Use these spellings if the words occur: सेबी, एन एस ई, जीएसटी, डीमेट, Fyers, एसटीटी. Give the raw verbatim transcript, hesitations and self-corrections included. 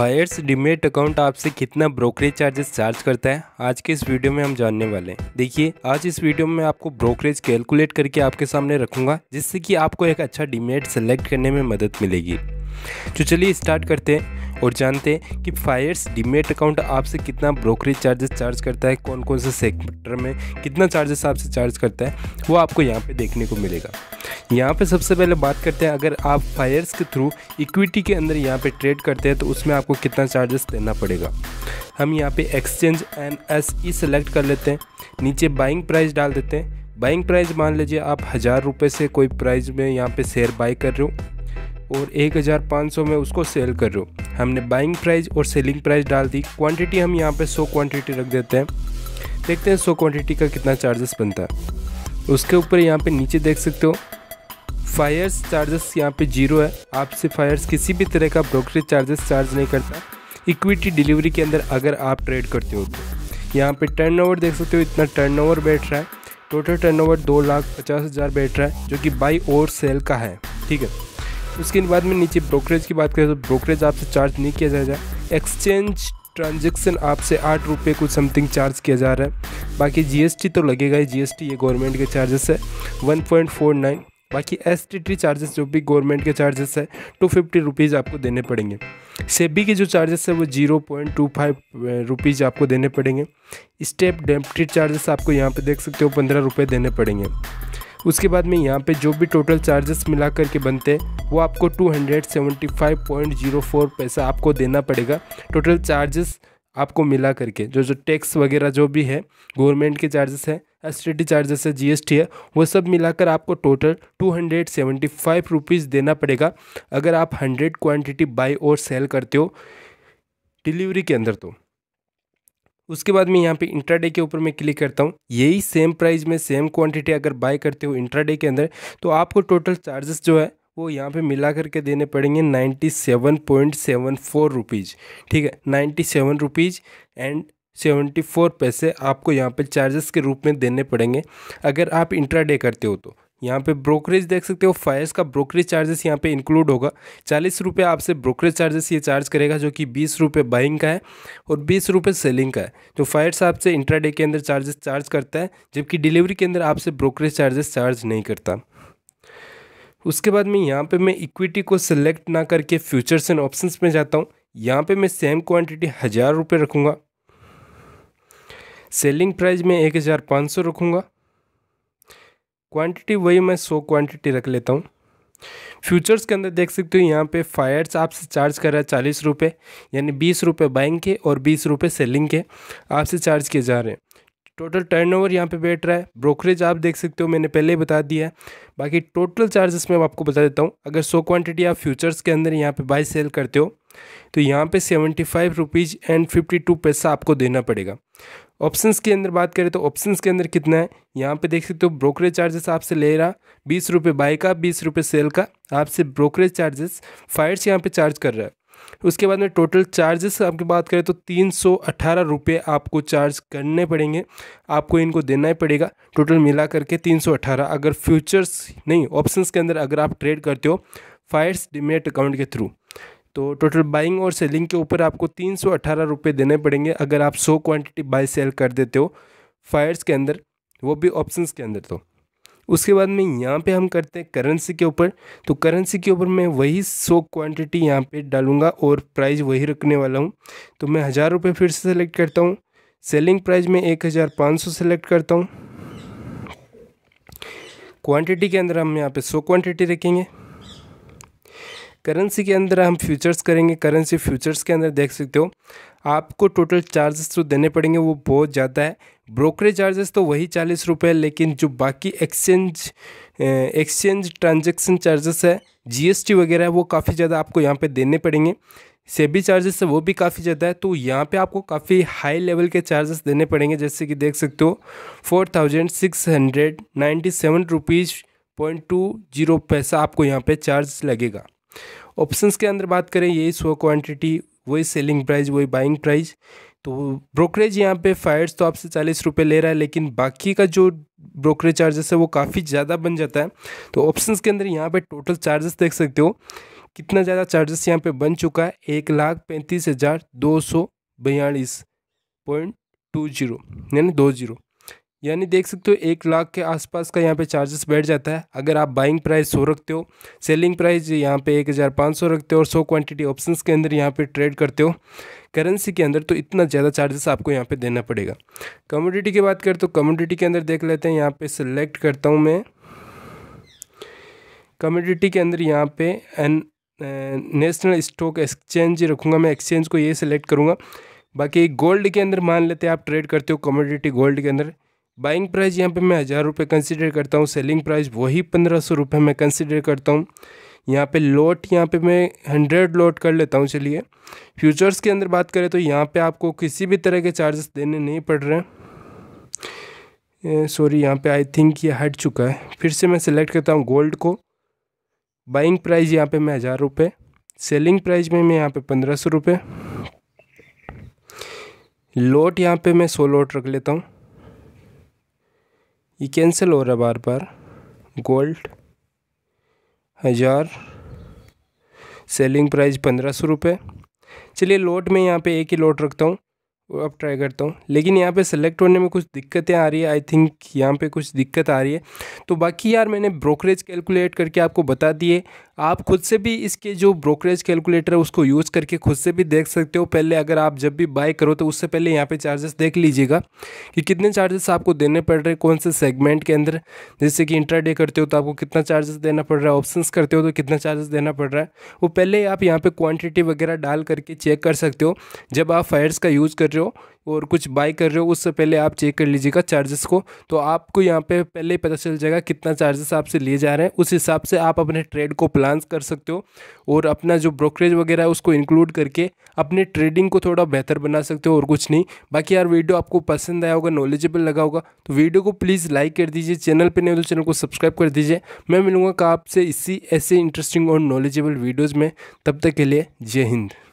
Fyers डीमेट account आपसे कितना brokerage charges charge करता है, आज के इस वीडियो में हम जानने वाले हैं। देखिए, आज इस वीडियो में आपको ब्रोकरेज कैलकुलेट करके आपके सामने रखूंगा, जिससे कि आपको एक अच्छा डीमेट सेलेक्ट करने में मदद मिलेगी। तो चलिए स्टार्ट करते हैं और जानते हैं कि फायर्स डीमेट अकाउंट आपसे कितना ब्रोकरेज चार्जेस चार्ज करता है, कौन कौन से सेक्टर में कितना चार्जेस आपसे चार्ज करता है, वो आपको यहाँ पे देखने को मिलेगा। यहाँ पे सबसे पहले बात करते हैं, अगर आप फायर्स के थ्रू इक्विटी के अंदर यहाँ पे ट्रेड करते हैं तो उसमें आपको कितना चार्जेस देना पड़ेगा। हम यहाँ पे exchange एन एस ई select कर लेते हैं, नीचे बाइंग प्राइस डाल देते हैं। बाइंग प्राइस मान लीजिए आप हज़ार रुपये से कोई प्राइस में यहाँ पे शेयर बाई कर रहे हो और एक हज़ार पाँच सौ में उसको सेल कर रहे हो। हमने बाइंग प्राइस और सेलिंग प्राइस डाल दी। क्वांटिटी हम यहाँ पे सौ क्वांटिटी रख देते हैं, देखते हैं सौ क्वांटिटी का कितना चार्जेस बनता है। उसके ऊपर यहाँ पे नीचे देख सकते हो फायर्स चार्जेस यहाँ पे जीरो है, आपसे फायर्स किसी भी तरह का ब्रोकरेज चार्जेस चार्ज नहीं करता। इक्विटी डिलीवरी के अंदर अगर आप ट्रेड करते हो तो यहाँ पर टर्नओवर देख सकते हो, इतना टर्नओवर बैठ रहा है। टोटल टर्नओवर दो लाख पचास हज़ार बैठ रहा है, जो कि बाई और सेल का है, ठीक है। उसके बाद में नीचे ब्रोकरेज की बात करें तो ब्रोकरेज आपसे चार्ज नहीं किया जाएगा। एक्सचेंज ट्रांजैक्शन आपसे आठ रुपये कुछ समथिंग चार्ज किया जा रहा है। बाकी जीएसटी तो लगेगा ही, जीएसटी ये गवर्नमेंट के चार्जेस है वन पॉइंट फोर नाइन। बाकी एसटीटी चार्जेस जो भी गवर्नमेंट के चार्जेस है टू फिफ्टी रुपीज़ आपको देने पड़ेंगे। सेबी के जो चार्जेस है वो zero point two five rupees आपको देने पड़ेंगे। स्टेप डेबिट चार्जेस आपको यहाँ पर देख सकते हो पंद्रह रुपये देने पड़ेंगे। उसके बाद में यहाँ पे जो भी टोटल चार्जेस मिला करके बनते हैं वो आपको two hundred seventy five point zero four पैसा आपको देना पड़ेगा। टोटल चार्जेस आपको मिला करके जो जो टैक्स वगैरह जो भी है, गवर्नमेंट के चार्जेस है, एसटीटी चार्जेस है, जीएसटी है, वो सब मिलाकर आपको total two hundred seventy five rupees देना पड़ेगा अगर आप हंड्रेड क्वांटिटी बाई और सेल करते हो डिलीवरी के अंदर। तो उसके बाद मैं यहाँ पे इंट्राडे के ऊपर मैं क्लिक करता हूँ। यही सेम प्राइस में सेम क्वांटिटी अगर बाय करते हो इंट्राडे के अंदर तो आपको टोटल चार्जेस जो है वो यहाँ पे मिला करके देने पड़ेंगे ninety seven point seven four rupees, ठीक है। Ninety seven rupees and seventy four पैसे आपको यहाँ पे चार्जेस के रूप में देने पड़ेंगे अगर आप इंट्राडे करते हो तो। यहाँ पे ब्रोकरेज देख सकते हो, फायर्स का ब्रोकरेज चार्जेस यहाँ पे इंक्लूड होगा। चालीस रुपये आपसे ब्रोकरेज चार्जेस ये चार्ज करेगा, जो कि बीस रुपये बाइंग का है और बीस रुपये सेलिंग का है। तो फायर्स आपसे इंट्राडे के अंदर चार्जेस चार्ज करता है, जबकि डिलीवरी के अंदर आपसे ब्रोकरेज चार्जेस चार्ज नहीं करता। उसके बाद में यहाँ पर मैं इक्विटी को सिलेक्ट ना करके फ्यूचर्स एंड ऑप्शंस में जाता हूँ। यहाँ पर मैं सेम क्वान्टिटी हज़ार रुपये रखूँगा, सेलिंग प्राइस में एक हज़ार पाँच सौ रखूँगा, क्वांटिटी वही मैं सौ क्वांटिटी रख लेता हूँ। फ्यूचर्स के अंदर देख सकते हो यहाँ पे फायर्स आपसे चार्ज कर रहा है चालीस रुपये, यानी बीस रुपये बाइंग के और बीस रुपये सेलिंग के आपसे चार्ज किए जा रहे हैं। टोटल टर्नओवर यहाँ पे बैठ रहा है। ब्रोकरेज आप देख सकते हो, मैंने पहले ही बता दिया है। बाकी टोटल चार्जेस मैं आपको बता देता हूँ। अगर सौ क्वांटिटी आप फ्यूचर्स के अंदर यहाँ पे बाई सेल करते हो तो यहाँ पे seventy five rupees and fifty two पैसा आपको देना पड़ेगा। ऑप्शंस के अंदर बात करें तो ऑप्शंस के अंदर कितना है यहाँ पे देख सकते हो। ब्रोकरेज चार्जेस आपसे ले रहा बीस रुपये बाई का, बीस रुपये सेल का आपसे ब्रोकरेज चार्जेस फायर्स यहाँ पे चार्ज कर रहा है। उसके बाद में टोटल चार्जेस आपकी बात करें तो तीन सौ अट्ठारह रुपये आपको चार्ज करने पड़ेंगे, आपको इनको देना ही पड़ेगा। टोटल मिला करके तीन सौ अट्ठारह, अगर फ्यूचर्स नहीं ऑप्शंस के अंदर अगर आप ट्रेड करते हो फायर्स डीमेट अकाउंट के थ्रू तो टोटल बाइंग और सेलिंग के ऊपर आपको तीन सौ अट्ठारह रुपये देने पड़ेंगे अगर आप सौ क्वांटिटी बाई सेल कर देते हो फायर्स के अंदर, वो भी ऑप्शंस के अंदर। तो उसके बाद में यहाँ पे हम करते हैं करेंसी के ऊपर। तो करेंसी के ऊपर मैं वही सौ क्वांटिटी यहाँ पे डालूँगा और प्राइस वही रखने वाला हूँ। तो मैं हज़ार रुपये फिर से सेलेक्ट करता हूँ, सेलिंग प्राइस में एक हज़ार पाँच सौ सेलेक्ट करता हूँ, क्वांटिटी के अंदर हम यहाँ पे सौ क्वांटिटी रखेंगे। करेंसी के अंदर हम फ्यूचर्स करेंगे। करेंसी फ्यूचर्स के अंदर देख सकते हो आपको टोटल चार्जेस जो देने पड़ेंगे वो बहुत ज़्यादा है। ब्रोकरेज चार्जेस तो वही चालीस रुपये, लेकिन जो बाकी एक्सचेंज एक्सचेंज ट्रांजैक्शन चार्जेस है, जीएसटी वगैरह है, वो काफ़ी ज़्यादा आपको यहाँ पे देने पड़ेंगे। सेबी चार्जेस है वो भी काफ़ी ज़्यादा है। तो यहाँ पे आपको काफ़ी हाई लेवल के चार्जेस देने पड़ेंगे, जैसे कि देख सकते हो four thousand six hundred ninety seven rupees point two zero पैसा आपको यहाँ पे चार्ज लगेगा। ऑप्शंस के अंदर बात करें यही सौ क्वांटिटी, वही सेलिंग प्राइस, वही बाइंग प्राइस। तो ब्रोकरेज यहाँ पे फायर्स तो आपसे चालीस रुपये ले रहा है, लेकिन बाकी का जो ब्रोकरेज चार्जेस है वो काफ़ी ज़्यादा बन जाता है। तो ऑप्शंस के अंदर यहाँ पे टोटल चार्जेस देख सकते हो कितना ज़्यादा चार्जेस यहाँ पे बन चुका है, एक लाख पैंतीस हज़ार दो सौ बयालीस पॉइंट टू जीरो यानी दो जीरो यानी देख सकते हो एक लाख के आसपास का यहाँ पे चार्जेस बैठ जाता है। अगर आप बाइंग प्राइस सौ रखते हो, सेलिंग प्राइस यहाँ पे एक हज़ार पाँच सौ रखते हो और सौ क्वांटिटी ऑप्शंस के अंदर यहाँ पे ट्रेड करते हो करेंसी के अंदर, तो इतना ज़्यादा चार्जेस आपको यहाँ पे देना पड़ेगा। कमोडिटी की बात करें तो कमोडिटी के अंदर देख लेते हैं, यहाँ पर सिलेक्ट करता हूँ मैं कमोडिटी के अंदर, यहाँ पे एन नेशनल स्टॉक एक्सचेंज रखूँगा मैं, एक्सचेंज को ये सिलेक्ट करूँगा। बाकी गोल्ड के अंदर मान लेते हैं आप ट्रेड करते हो कमोडिटी गोल्ड के अंदर, बाइंग प्राइस यहाँ पे मैं हज़ार रुपये कंसीडर करता हूँ, सेलिंग प्राइस वही पंद्रह सौ रुपये मैं कंसीडर करता हूँ। यहाँ पे लॉट यहाँ पे मैं हंड्रेड लॉट कर लेता हूँ। चलिए फ्यूचर्स के अंदर बात करें तो यहाँ पे आपको किसी भी तरह के चार्जेस देने नहीं पड़ रहे हैं। सॉरी यहाँ पे आई थिंक ये हट चुका है। फिर से मैं सिलेक्ट करता हूँ गोल्ड को, बाइंग प्राइस यहाँ पर मैं हज़ार रुपये, सेलिंग प्राइस में मैं यहाँ पर पंद्रह सौ रुपये, लॉट यहाँ पर मैं सौ लॉट रख लेता हूँ। ये कैंसिल हो रहा बार बार, गोल्ड हज़ार, सेलिंग प्राइस पंद्रह सौ रुपये। चलिए लॉट में यहाँ पे एक ही लॉट रखता हूँ और अब ट्राई करता हूँ, लेकिन यहाँ पे सेलेक्ट होने में कुछ दिक्कतें आ रही है, आई थिंक यहाँ पे कुछ दिक्कत आ रही है। तो बाकी यार मैंने ब्रोकरेज कैलकुलेट करके आपको बता दिए, आप खुद से भी इसके जो ब्रोकरेज कैलकुलेटर है उसको यूज़ करके खुद से भी देख सकते हो। पहले अगर आप जब भी बाय करो तो उससे पहले यहाँ पे चार्जेस देख लीजिएगा कि कितने चार्जेस आपको देने पड़ रहे हैं कौन से सेगमेंट के अंदर, जैसे कि इंट्राडे करते हो तो आपको कितना चार्जेस देना पड़ रहा है, ऑप्शंस करते हो तो कितना चार्जेस देना पड़ रहा है, वो पहले आप यहाँ पर क्वान्टिटी वगैरह डाल करके चेक कर सकते हो। जब आप फायर्स का यूज़ कर रहे हो और कुछ बाय कर रहे हो उससे पहले आप चेक कर लीजिएगा चार्जेस को, तो आपको यहाँ पे पहले ही पता चल जाएगा कितना चार्जेस आपसे लिए जा रहे हैं। उस हिसाब से आप अपने ट्रेड को प्लान कर सकते हो और अपना जो ब्रोकरेज वगैरह है उसको इंक्लूड करके अपने ट्रेडिंग को थोड़ा बेहतर बना सकते हो और कुछ नहीं। बाकी यार वीडियो आपको पसंद आया होगा, नॉलेजेबल लगा होगा, तो वीडियो को प्लीज़ लाइक कर दीजिए, चैनल पर नहीं हो तो चैनल को सब्सक्राइब कर दीजिए। मैं मिलूँगा आपसे इसी ऐसे इंटरेस्टिंग और नॉलेजेबल वीडियोज़ में, तब तक के लिए जय हिंद।